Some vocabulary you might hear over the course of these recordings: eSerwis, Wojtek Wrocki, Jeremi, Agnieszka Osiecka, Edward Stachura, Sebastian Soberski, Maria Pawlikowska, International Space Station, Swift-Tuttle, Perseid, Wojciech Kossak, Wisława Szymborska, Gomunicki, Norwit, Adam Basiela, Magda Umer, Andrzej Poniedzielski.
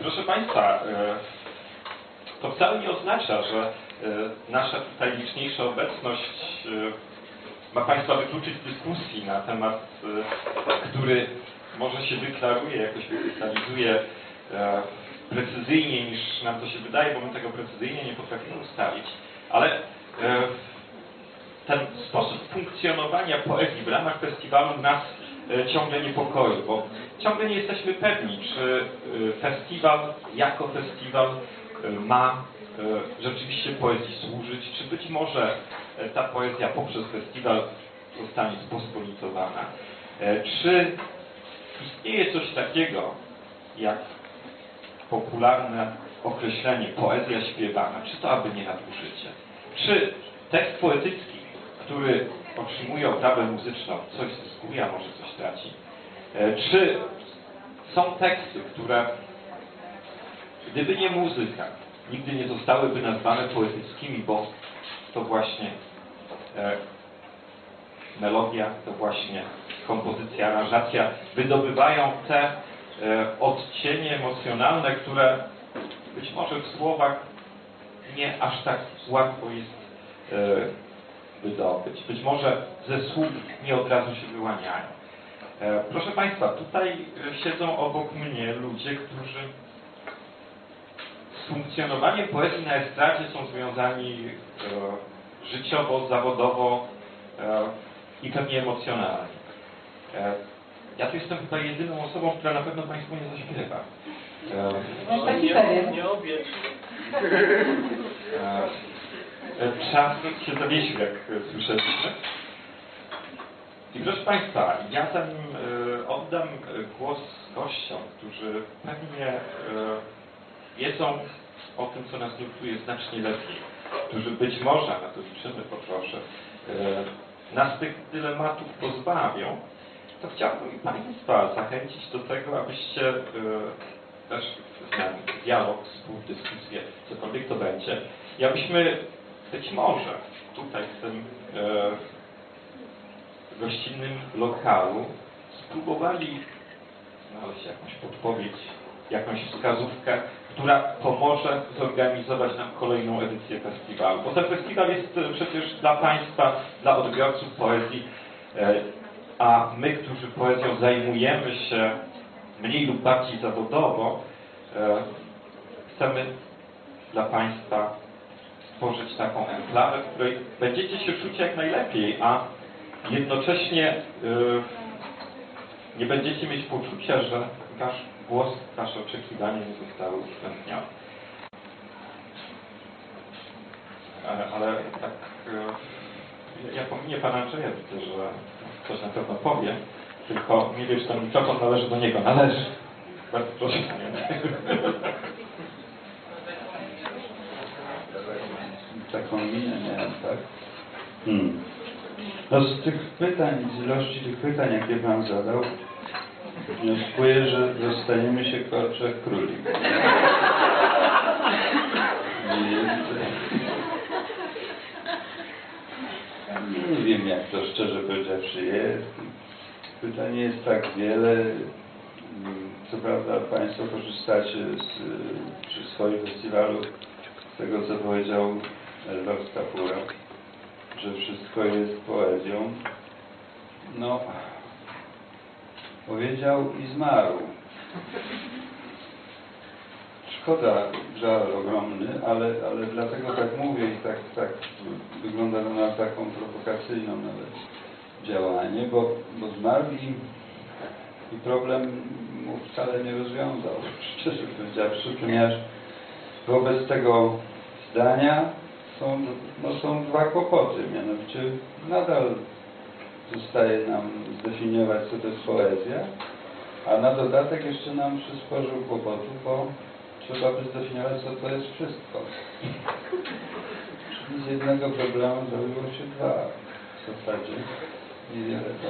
Proszę Państwa, to wcale nie oznacza, że nasza tutaj liczniejsza obecność ma Państwa wykluczyć z dyskusji na temat, który może się deklaruje, jakoś wykrystalizuje precyzyjnie niż nam to się wydaje, bo my tego precyzyjnie nie potrafimy ustalić. Ale ten sposób funkcjonowania poezji w ramach festiwalu nas ciągle niepokoi, bo ciągle nie jesteśmy pewni, czy festiwal jako festiwal ma rzeczywiście poezji służyć, czy być może ta poezja poprzez festiwal zostanie spospolicowana, czy istnieje coś takiego jak popularne określenie poezja śpiewana, czy to aby nie nadużycie, czy tekst poetycki, który otrzymuje oprawę muzyczną, coś zyskuje, a może coś traci, czy są teksty, które gdyby nie muzyka, nigdy nie zostałyby nazwane poetyckimi, bo to właśnie melodia, to właśnie kompozycja, aranżacja wydobywają te odcienie emocjonalne, które być może w słowach nie aż tak łatwo jest wydobyć. Być może ze słów nie od razu się wyłaniają. Proszę Państwa, tutaj siedzą obok mnie ludzie, którzy z funkcjonowaniem poezji na estradzie są związani życiowo, zawodowo i pewnie emocjonalnie. Ja tu jestem chyba jedyną osobą, która na pewno Państwu nie zaśpiewa. Nie obie. Czas się zawiesił, jak słyszeliście. I proszę Państwa, ja zanim oddam głos gościom, którzy pewnie wiedzą o tym, co nas nurtuje, znacznie lepiej, którzy być może, na to liczymy, poproszę, nas tych dylematów pozbawią, to chciałbym Państwa zachęcić do tego, abyście też z nami dialog, współdyskusję, cokolwiek to będzie, i abyśmy być może tutaj w tym gościnnym lokalu spróbowali znaleźć jakąś podpowiedź, jakąś wskazówkę, która pomoże zorganizować nam kolejną edycję festiwalu. Bo ten festiwal jest przecież dla Państwa, dla odbiorców poezji, a my, którzy poezją zajmujemy się mniej lub bardziej zawodowo, chcemy dla Państwa stworzyć taką enklawę, w której będziecie się czuć jak najlepiej, a jednocześnie nie będziecie mieć poczucia, że wasz głos, wasze oczekiwanie nie zostały uwzględnione. Ale tak, ja pominę Pana Andrzeja, widzę, że coś na pewno powie, tylko nie wiem, czy ten mikrofon należy do niego. Należy. Bardzo proszę. Taką minę miałem, tak? No z tych pytań, z ilości tych pytań, jakie Pan zadał, wnioskuję, że dostaniemy się korcz jak królik. Nie wiem, jak to szczerze powiedziawszy jest. Pytań jest tak wiele. Co prawda Państwo korzystacie przy swoim festiwalu z tego, co powiedział Edward Stachura, że wszystko jest poezją. No, powiedział i zmarł. Szkoda, żal ogromny, ale dlatego tak mówię i tak wygląda na taką prowokacyjną nawet działanie, bo zmarł i problem mu wcale nie rozwiązał, szczerze powiedziawszy, ponieważ wobec tego zdania są dwa kłopoty, mianowicie nadal zostaje nam zdefiniować, co to jest poezja, a na dodatek jeszcze nam przysporzył kłopotu, bo trzeba by zdefiniować, co to jest wszystko. Czyli z jednego problemu zrobiło się dwa w zasadzie. Niewiele to.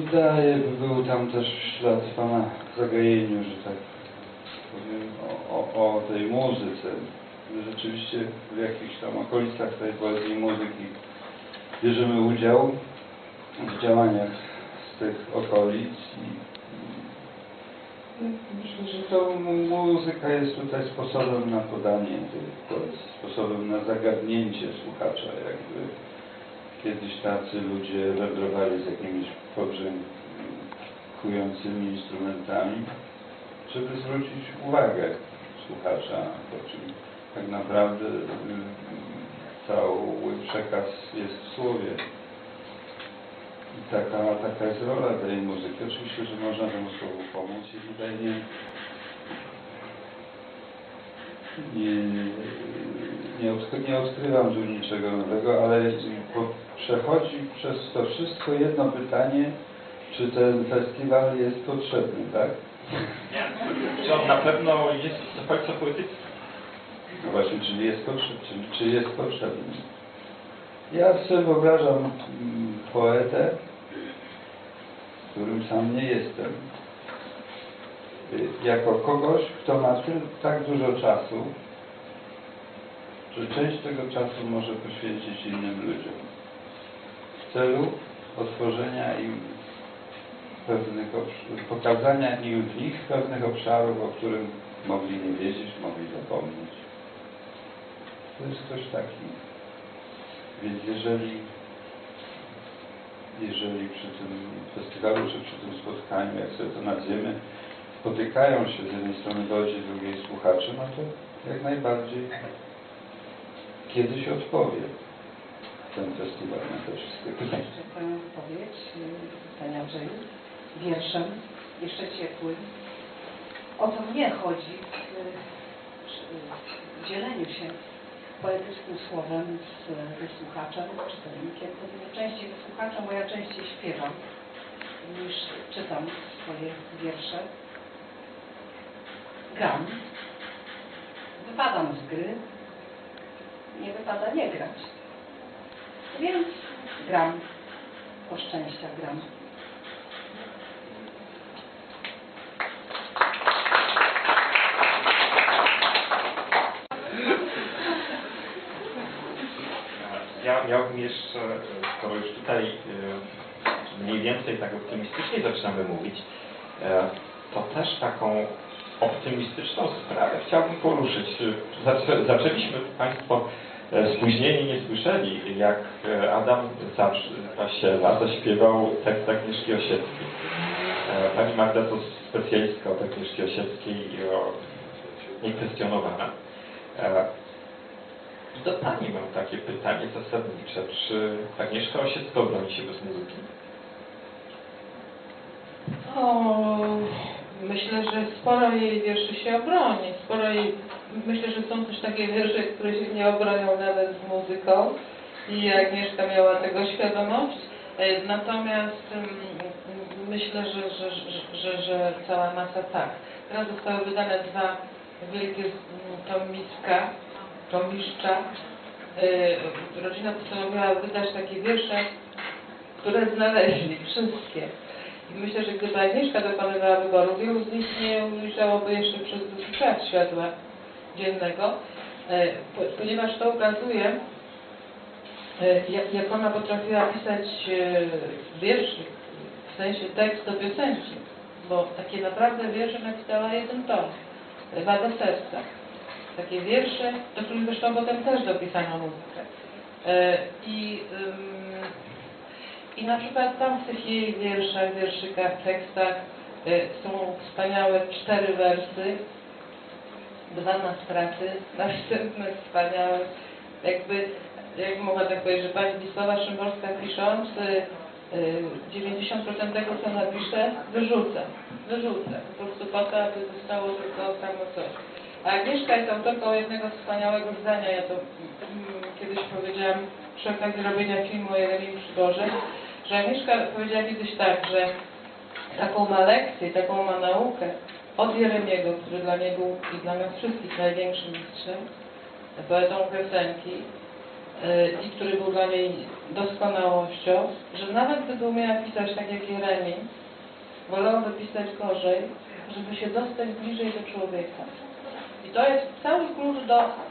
Tutaj był tam też ślad Pana w zagajeniu, że tak powiem, o tej muzyce. Rzeczywiście w jakichś tam okolicach tej poezji muzyki bierzemy udział w działaniach z tych okolic Myślę, że to muzyka jest tutaj sposobem na podanie tych, sposobem na zagadnięcie słuchacza. Jakby kiedyś tacy ludzie wędrowali z jakimiś pobrzękującymi instrumentami, żeby zwrócić uwagę słuchacza na czym tak naprawdę cały przekaz jest w słowie. I taka jest rola tej muzyki. Oczywiście, że można temu słowu pomóc i tutaj nie odkrywam tu niczego nowego, ale przechodzi przez to wszystko jedno pytanie, czy ten festiwal jest potrzebny, tak? Nie, na pewno jest bardzo poetycki. No właśnie, czy jest potrzebny? Ja sobie wyobrażam poetę, którym sam nie jestem, jako kogoś, kto ma tak dużo czasu, że część tego czasu może poświęcić innym ludziom w celu otworzenia im pewnych, pokazania im w nich pewnych obszarów, o których mogli nie wiedzieć, mogli zapomnieć. To jest coś takiego. Więc jeżeli przy tym festiwalu, czy przy tym spotkaniu, jak sobie to nazwiemy, spotykają się z jednej strony ludzie, z drugiej słuchacze, no to jak najbardziej kiedyś odpowie ten festiwal na te wszystkie pytania. Jeszcze tę odpowiedź, Panie Andrzeju, wierszem, jeszcze ciepłym. O to mnie chodzi w dzieleniu się poetyckim słowem ze słuchaczem, czytelnikiem. Pewnie częściej ze słuchaczem, bo ja częściej śpiewam niż czytam swoje wiersze. Gram. Wypadam z gry. Nie wypada nie grać. Więc gram. Po szczęścia gram. Miałbym jeszcze, skoro już tutaj mniej więcej tak optymistycznie zaczynamy mówić, to też taką optymistyczną sprawę chciałbym poruszyć. Zaczęliśmy Państwo spóźnieni, nie słyszeli, jak Adam Basiela zaśpiewał tekst Agnieszki Osieckiej. Pani Magda to specjalistka od Agnieszki Osieckiej, niekwestionowana. I do Pani mam takie pytanie zasadnicze. Czy Agnieszka Osiecka obroni się bez muzyki? Myślę, że sporo jej wierszy się obroni. Myślę, że są też takie wiersze, które się nie obronią nawet z muzyką. I Agnieszka miała tego świadomość. Natomiast myślę, że cała masa tak. Teraz zostały wydane dwa wielkie tomiska. Tomiszcza. Rodzina postanowiła wydać takie wiersze, które znaleźli, wszystkie. I myślę, że gdyby Agnieszka dokonywała wyboru, wielu z nich nie ujrzałoby jeszcze przez długi czas światła dziennego, ponieważ to ukazuje, jak ona potrafiła pisać wierszy, w sensie tekst do piosenki, bo takie naprawdę wiersze napisała jeden tom, Dwa do serca. Takie wiersze, do których zresztą potem też dopisano muzykę. I na przykład tam w tych jej wierszach, wierszykach, tekstach są wspaniałe 4 wersy, 2 na straty, następne wspaniałe. Jak mogę tak powiedzieć, że pani Wisława Szymborska pisząc 90% tego, co napisze, wyrzuca. Po prostu po to, aby zostało tylko samo coś. A Agnieszka jest autorką jednego wspaniałego zdania, ja to kiedyś powiedziałam przy okazji robienia filmu o Jeremi że Agnieszka powiedziała kiedyś tak, że taką ma lekcję, taką ma naukę od Jeremiego, który dla niej był i dla nas wszystkich największym mistrzem, poetą piosenki i który był dla niej doskonałością, że nawet gdyby umiała pisać tak jak Jeremi, wolałby pisać gorzej, żeby się dostać bliżej do człowieka. To jest cały klucz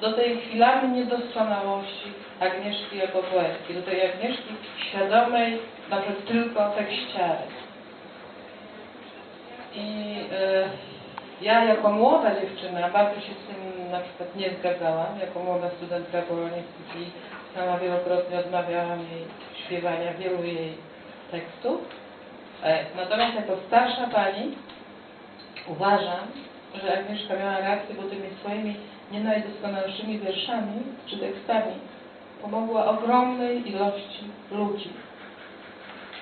do tej chwilami niedoskonałości Agnieszki jako poetki, do tej Agnieszki świadomej, nawet tylko tekściary. I Ja jako młoda dziewczyna bardzo się z tym na przykład nie zgadzałam. Jako młoda studentka polonistyki sama wielokrotnie odmawiałam jej śpiewania wielu jej tekstów. Natomiast jako starsza pani uważam, że Agnieszka miała rację, bo tymi swoimi nie najdoskonalszymi wierszami czy tekstami pomogła ogromnej ilości ludzi.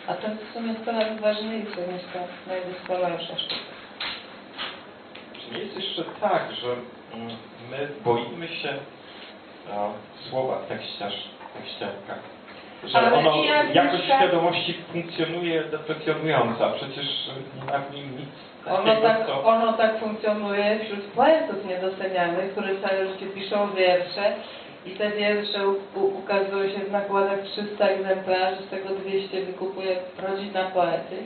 A to jest w sumie coraz ważniejsze niż ta najdoskonalsza sztuka. Czy nie jest jeszcze tak, że my boimy się słowa tekściarka? Że ale ono jakoś w świadomości funkcjonuje deprecjonująca, przecież nie ma w nim nic takiego, ono tak funkcjonuje wśród poetów niedocenianych, którzy całe życie piszą wiersze i te wiersze ukazują się w nakładach 300 egzemplarzy, z tego 200 wykupuje rodzina poety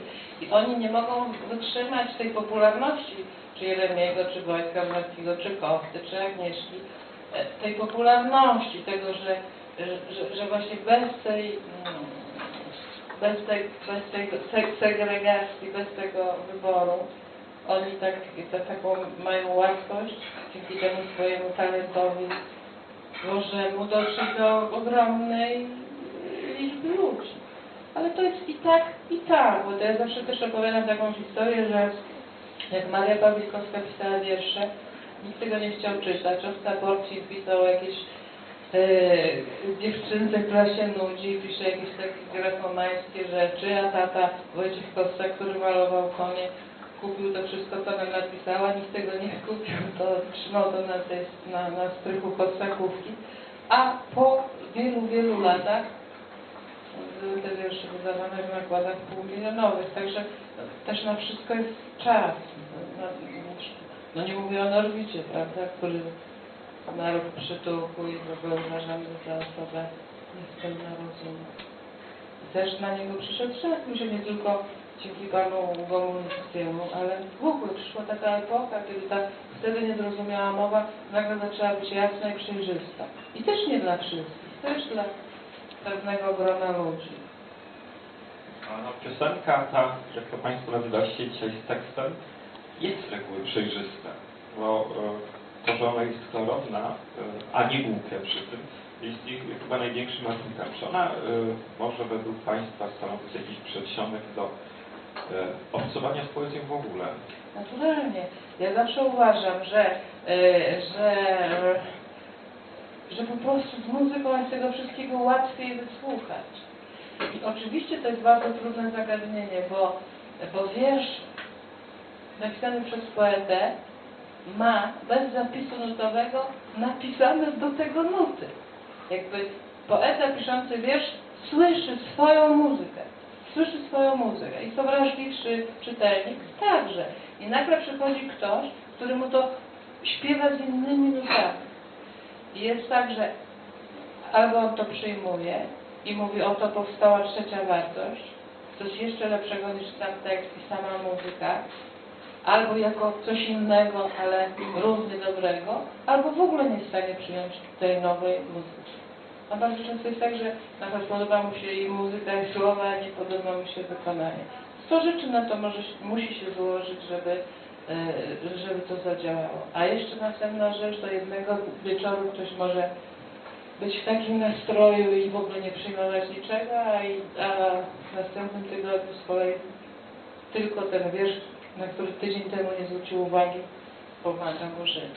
i oni nie mogą wytrzymać tej popularności czy Jeremiego, czy Wojtka Wrockiego, czy Kosty, czy Agnieszki, tej popularności, tego, że właśnie bez tej segregacji, bez tego wyboru oni taką mają łatwość dzięki temu swojemu talentowi Bożemu dotrzeć do ogromnej liczby ludzi. Ale to jest i tak, bo ja zawsze też opowiadam taką historię, że jak Maria Pawlikowska pisała wiersze, nikt tego nie chciał czytać. Osta Borcik pisał jakieś dziewczynce, która się nudzi, pisze jakieś takie grafomańskie rzeczy, a tata Wojciech Kossak, który malował konie, kupił to wszystko, co nam napisała, nikt tego nie kupił, to trzymał to na strychu Kossakówki, a po wielu, wielu latach te wiersze wydawane w nakładach półmilionowych, także też na wszystko jest czas. No nie mówię o Norwicie, prawda, który naród przytułku i w ogóle uważamy za osobę niespełna rozumu. Też na niego przyszedł czas, myślę, nie tylko dzięki panu Gomunickiemu, ale w ogóle przyszła taka epoka, kiedy ta wtedy niezrozumiała mowa nagle zaczęła być jasna i przejrzysta. I też nie dla wszystkich, też dla pewnego grona ludzi. No, piosenka ta, jak to państwo nazywaliście dzisiaj z tekstem, jest z reguły przejrzysta, bo to, że ona jest klarowna, a nie głupia przy tym, jest ich chyba największym atutem. Czy ona może według państwa stanowić jakiś przedsionek do obcowania z poezją w ogóle? Naturalnie. Ja zawsze uważam, że po prostu z muzyką jest tego wszystkiego łatwiej wysłuchać. I oczywiście to jest bardzo trudne zagadnienie, bo wiersz napisany przez poetę ma bez zapisu nutowego napisane do tego nuty. Jakby poeta piszący wiersz słyszy swoją muzykę. Słyszy swoją muzykę i to wrażliwszy czytelnik także. I nagle przychodzi ktoś, który mu to śpiewa z innymi nutami. I jest tak, że albo on to przyjmuje i mówi, oto powstała trzecia wartość, coś jeszcze lepszego niż sam tekst i sama muzyka, albo jako coś innego, ale równie dobrego, albo w ogóle nie jest w stanie przyjąć tej nowej muzyki. A bardzo często jest tak, że nawet podoba mu się i muzyka, i słowa, a nie podoba mu się wykonanie. 100 rzeczy na to musi się złożyć, żeby to zadziałało. A jeszcze następna rzecz, do jednego wieczoru ktoś może być w takim nastroju i w ogóle nie przyjmować niczego, a w następnym tygodniu z kolei tylko ten wiersz, na który tydzień temu nie zwrócił uwagi, pomaga mu żyć.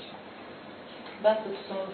Bardzo są